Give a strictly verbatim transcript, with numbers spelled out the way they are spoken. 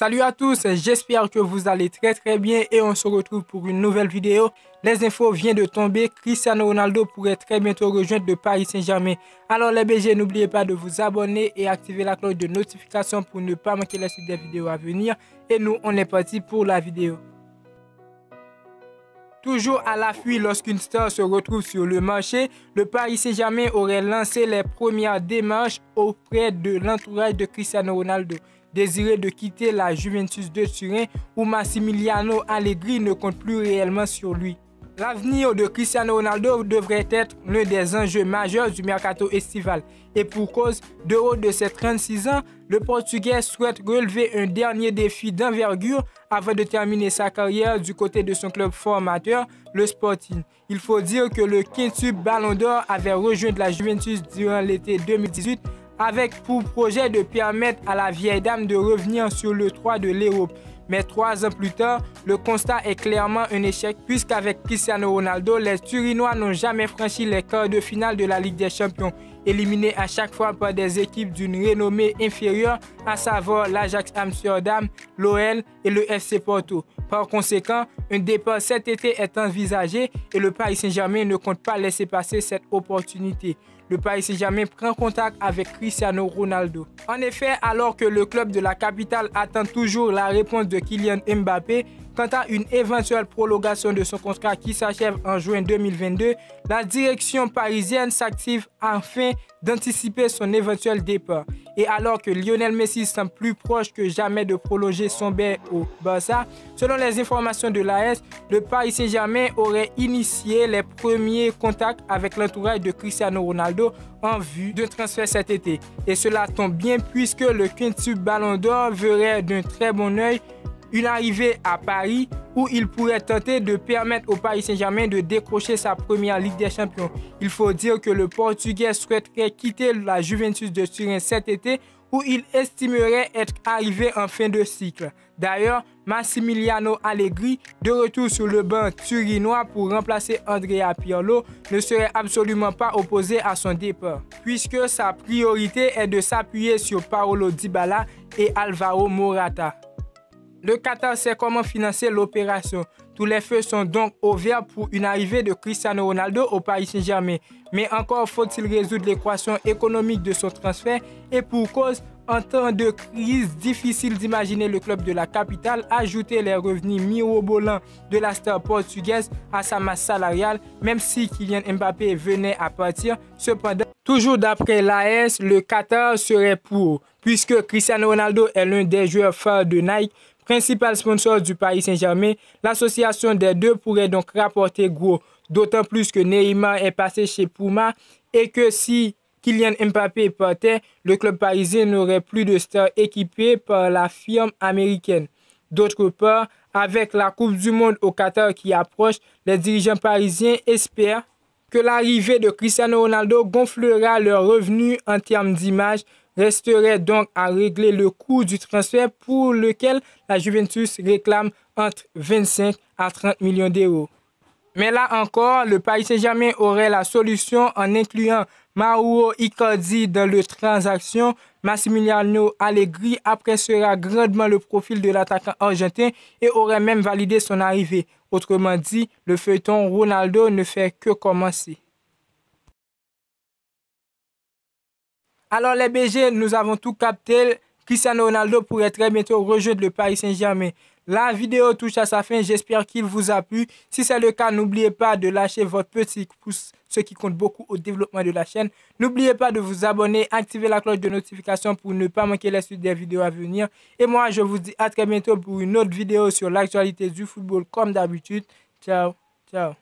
Salut à tous, j'espère que vous allez très très bien et on se retrouve pour une nouvelle vidéo. Les infos viennent de tomber, Cristiano Ronaldo pourrait très bientôt rejoindre le Paris Saint-Germain. Alors les B G, n'oubliez pas de vous abonner et activer la cloche de notification pour ne pas manquer la suite des vidéos à venir. Et nous, on est parti pour la vidéo. Toujours à l'affût lorsqu'une star se retrouve sur le marché, le Paris Saint-Germain aurait lancé les premières démarches auprès de l'entourage de Cristiano Ronaldo. Désiré de quitter la Juventus de Turin où Massimiliano Allegri ne compte plus réellement sur lui. L'avenir de Cristiano Ronaldo devrait être l'un des enjeux majeurs du mercato estival. Et pour cause, de haut de ses trente-six ans, le Portugais souhaite relever un dernier défi d'envergure avant de terminer sa carrière du côté de son club formateur, le Sporting. Il faut dire que le quintuple Ballon d'or avait rejoint la Juventus durant l'été deux mille dix-huit avec pour projet de permettre à la vieille dame de revenir sur le toit de l'Europe. Mais trois ans plus tard, le constat est clairement un échec puisqu'avec Cristiano Ronaldo, les Turinois n'ont jamais franchi les quarts de finale de la Ligue des Champions, éliminés à chaque fois par des équipes d'une renommée inférieure, à savoir l'Ajax Amsterdam, l'O L et le F C Porto. Par conséquent, un départ cet été est envisagé et le Paris Saint-Germain ne compte pas laisser passer cette opportunité. Le Paris Saint-Germain prend contact avec Cristiano Ronaldo. En effet, alors que le club de la capitale attend toujours la réponse de Kylian Mbappé quant à une éventuelle prolongation de son contrat qui s'achève en juin deux mille vingt-deux, la direction parisienne s'active afin d'anticiper son éventuel départ. Et alors que Lionel Messi semble plus proche que jamais de prolonger son bain au Barça, selon les informations de l'A S, le Paris Saint-Germain aurait initié les premiers contacts avec l'entourage de Cristiano Ronaldo en vue d'un transfert cet été. Et cela tombe bien puisque le quintuple Ballon d'or verrait d'un très bon œil une arrivée à Paris où il pourrait tenter de permettre au Paris Saint-Germain de décrocher sa première Ligue des Champions. Il faut dire que le Portugais souhaiterait quitter la Juventus de Turin cet été où il estimerait être arrivé en fin de cycle. D'ailleurs, Massimiliano Allegri, de retour sur le banc turinois pour remplacer Andrea Pirlo, ne serait absolument pas opposé à son départ, puisque sa priorité est de s'appuyer sur Paolo Dybala et Alvaro Morata. Le Qatar sait comment financer l'opération. Tous les feux sont donc au vert pour une arrivée de Cristiano Ronaldo au Paris Saint-Germain. Mais encore faut-il résoudre l'équation économique de son transfert et pour cause, en temps de crise, difficile d'imaginer le club de la capitale ajouter les revenus mirobolants de la star portugaise à sa masse salariale, même si Kylian Mbappé venait à partir. Cependant, toujours d'après l'A S, le Qatar serait pour, puisque Cristiano Ronaldo est l'un des joueurs phares de Nike, principal sponsor du Paris Saint-Germain. L'association des deux pourrait donc rapporter gros, d'autant plus que Neymar est passé chez Puma et que si Kylian Mbappé partait, le club parisien n'aurait plus de stars équipés par la firme américaine. D'autre part, avec la Coupe du Monde au Qatar qui approche, les dirigeants parisiens espèrent que l'arrivée de Cristiano Ronaldo gonflera leurs revenus en termes d'image. Resterait donc à régler le coût du transfert pour lequel la Juventus réclame entre vingt-cinq à trente millions d'euros. Mais là encore, le Paris Saint-Germain aurait la solution en incluant Mauro Icardi dans la transaction. Massimiliano Allegri appréciera grandement le profil de l'attaquant argentin et aurait même validé son arrivée. Autrement dit, le feuilleton Ronaldo ne fait que commencer. Alors les B G, nous avons tout capté, Cristiano Ronaldo pourrait très bientôt rejoindre le Paris Saint-Germain. La vidéo touche à sa fin, j'espère qu'il vous a plu. Si c'est le cas, n'oubliez pas de lâcher votre petit pouce, ce qui compte beaucoup au développement de la chaîne. N'oubliez pas de vous abonner, activer la cloche de notification pour ne pas manquer la suite des vidéos à venir. Et moi, je vous dis à très bientôt pour une autre vidéo sur l'actualité du football comme d'habitude. Ciao, ciao.